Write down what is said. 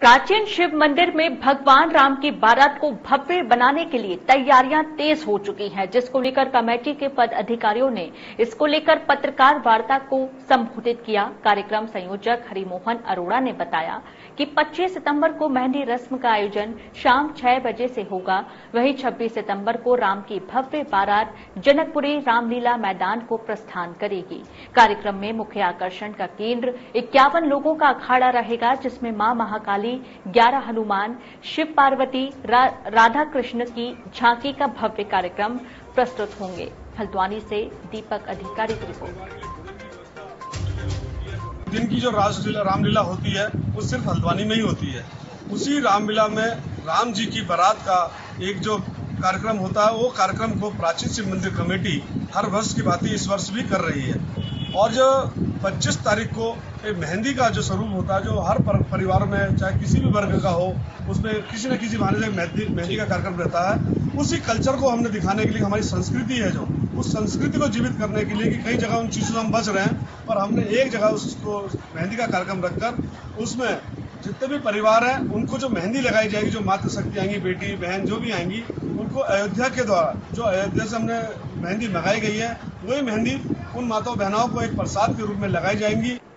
प्राचीन शिव मंदिर में भगवान राम की बारात को भव्य बनाने के लिए तैयारियां तेज हो चुकी हैं, जिसको लेकर कमेटी के पदाधिकारियों ने इसको लेकर पत्रकार वार्ता को संबोधित किया। कार्यक्रम संयोजक हरिमोहन अरोड़ा ने बताया कि 25 सितंबर को मेहंदी रस्म का आयोजन शाम 6 बजे से होगा। वहीं 26 सितंबर को राम की भव्य बारात जनकपुरी रामलीला मैदान को प्रस्थान करेगी। कार्यक्रम में मुख्य आकर्षण का केंद्र 51 लोगों का अखाड़ा रहेगा, जिसमें मां महाकाली, 11 हनुमान, शिव पार्वती, राधा कृष्ण की झांकी का भव्य कार्यक्रम प्रस्तुत होंगे। हल्द्वानी से दीपक अधिकारी की रिपोर्ट। दिन की जो रासलीला रामलीला होती है वो सिर्फ हल्द्वानी में ही होती है। उसी रामलीला में राम जी की बारात का एक जो कार्यक्रम होता है वो कार्यक्रम को प्राचीन शिव मंदिर कमेटी हर वर्ष की भांति इस वर्ष भी कर रही है। और जो 25 तारीख को मेहंदी का जो स्वरूप होता है, जो हर परिवार में चाहे किसी भी वर्ग का हो, उसमें किसी न किसी बहाने से मेहंदी का कार्यक्रम रहता है। उसी कल्चर को हमने दिखाने के लिए, हमारी संस्कृति है जो, उस संस्कृति को जीवित करने के लिए कि कई जगह उन चीज़ों से हम बच रहे हैं, पर हमने एक जगह उसको मेहंदी का कार्यक्रम रखकर उसमें जितने भी परिवार हैं उनको जो मेहंदी लगाई जाएगी, जो मातृशक्ति आएंगी, बेटी बहन जो भी आएंगी, उनको अयोध्या के द्वारा जो अयोध्या से हमने मेहंदी मंगाई गई है वही मेहंदी उन माताओं बहनों को एक प्रसाद के रूप में लगाई जाएंगी।